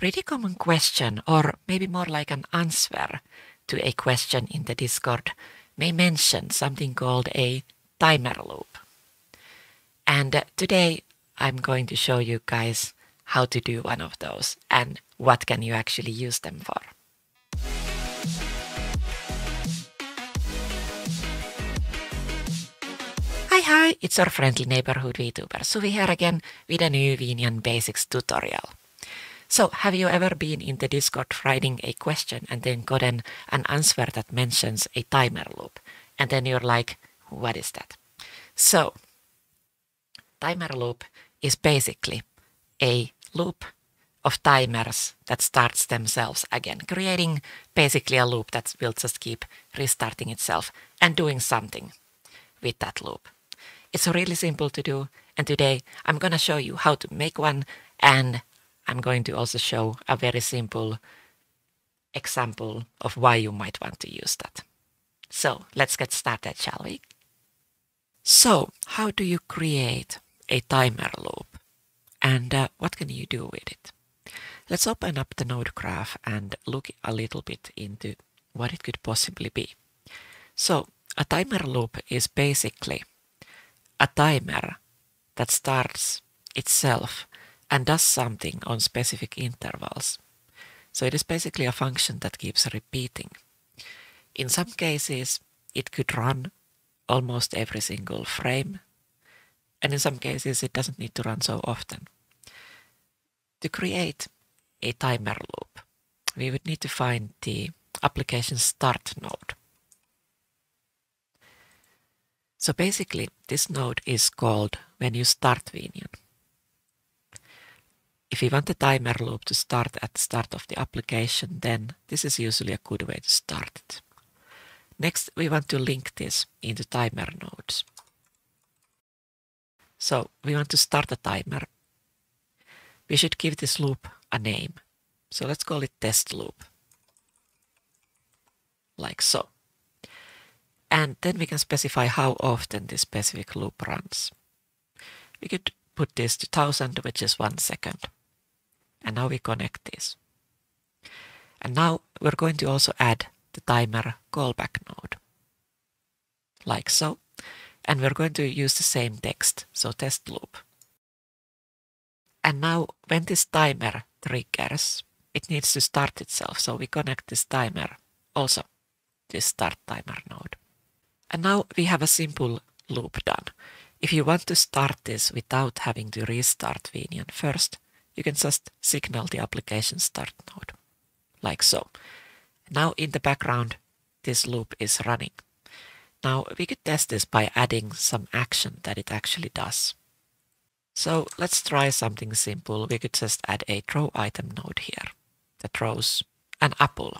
pretty common question, or maybe more like an answer to a question in the Discord, may mention something called a timer loop. And today I'm going to show you guys how to do one of those and what can you actually use them for. Hi, it's our friendly neighborhood VTuber, Suvi here again with a new VNyan Basics tutorial. So, have you ever been in the Discord writing a question and then gotten an answer that mentions a timer loop? And then you're like, what is that? So, timer loop is basically a loop of timers that starts themselves again, creating basically a loop that will just keep restarting itself and doing something with that loop. It's really simple to do, and today I'm going to show you how to make one, and I'm going to also show a very simple example of why you might want to use that. So let's get started, shall we? So how do you create a timer loop, and what can you do with it? Let's open up the node graph and look a little bit into what it could possibly be. So a timer loop is basically a timer that starts itself and does something on specific intervals. So it is basically a function that keeps repeating. In some cases, it could run almost every single frame, and in some cases, it doesn't need to run so often. To create a timer loop, we would need to find the application start node. So basically, this node is called when you start VNyan. If you want the timer loop to start at the start of the application, then this is usually a good way to start it. Next, we want to link this into timer nodes. So we want to start a timer. We should give this loop a name. So let's call it test loop, like so. And then we can specify how often this specific loop runs. We could put this to 1000, which is 1 second. And now we connect this. And now we're going to also add the timer callback node, like so. And we're going to use the same text, so test loop. And now when this timer triggers, it needs to start itself. So we connect this timer also to this start timer node. And now we have a simple loop done. If you want to start this without having to restart VNyan first, you can just signal the application start node, like so. Now in the background, this loop is running. Now we could test this by adding some action that it actually does. So let's try something simple. We could just add a throw item node here that throws an apple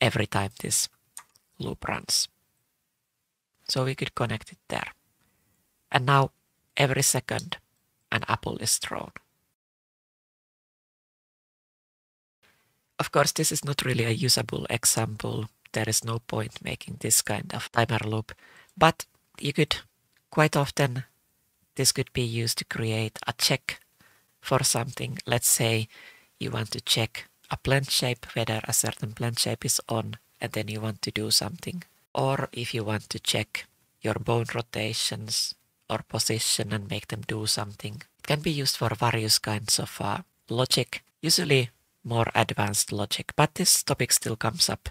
every time this loop runs. So we could connect it there. And now every second an apple is thrown. Of course, this is not really a usable example. There is no point making this kind of timer loop. But you could quite often, this could be used to create a check for something. Let's say you want to check a plant shape, whether a certain plant shape is on, and then you want to do something. Or if you want to check your bone rotations or position and make them do something. It can be used for various kinds of logic, usually more advanced logic, but this topic still comes up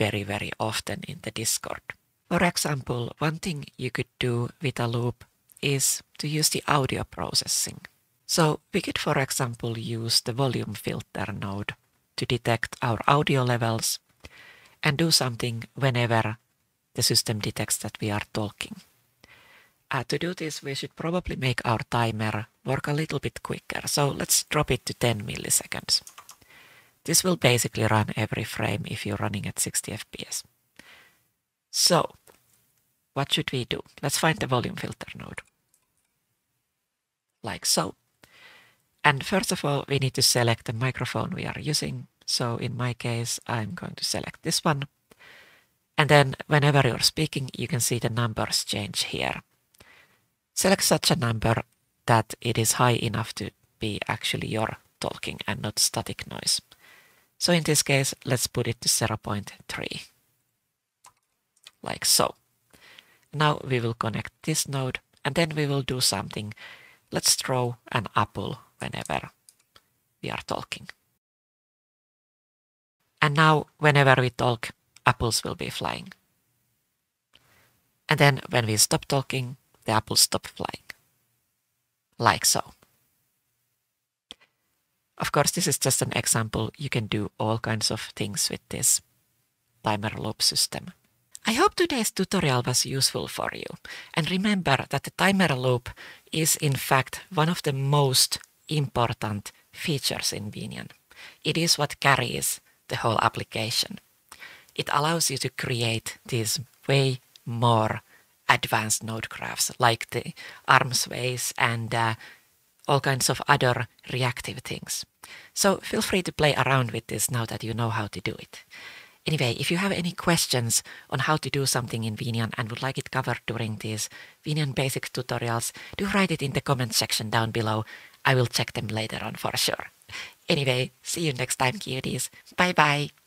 very often in the Discord. For example, one thing you could do with a loop is to use the audio processing. So we could, for example, use the volume filter node to detect our audio levels and do something whenever the system detects that we are talking. To do this, we should probably make our timer work a little bit quicker. So let's drop it to 10 milliseconds. This will basically run every frame if you're running at 60 FPS. So what should we do? Let's find the volume filter node, like so. And first of all, we need to select the microphone we are using. So in my case, I'm going to select this one. And then whenever you're speaking, you can see the numbers change here. Select such a number that it is high enough to be actually your talking and not static noise. So in this case, let's put it to 0.3, like so. Now we will connect this node, and then we will do something. Let's throw an apple whenever we are talking. And now whenever we talk, apples will be flying. And then when we stop talking, the apples stop flying. Like so. Of course, this is just an example. You can do all kinds of things with this timer loop system. I hope today's tutorial was useful for you. And remember that the timer loop is in fact one of the most important features in VNyan. It is what carries the whole application. It allows you to create these way more advanced node graphs, like the arms ways and all kinds of other reactive things. So feel free to play around with this now that you know how to do it. Anyway, if you have any questions on how to do something in VNyan and would like it covered during these VNyan Basics tutorials, do write it in the comment section down below. I will check them later on for sure. Anyway, see you next time, cuties. Bye bye.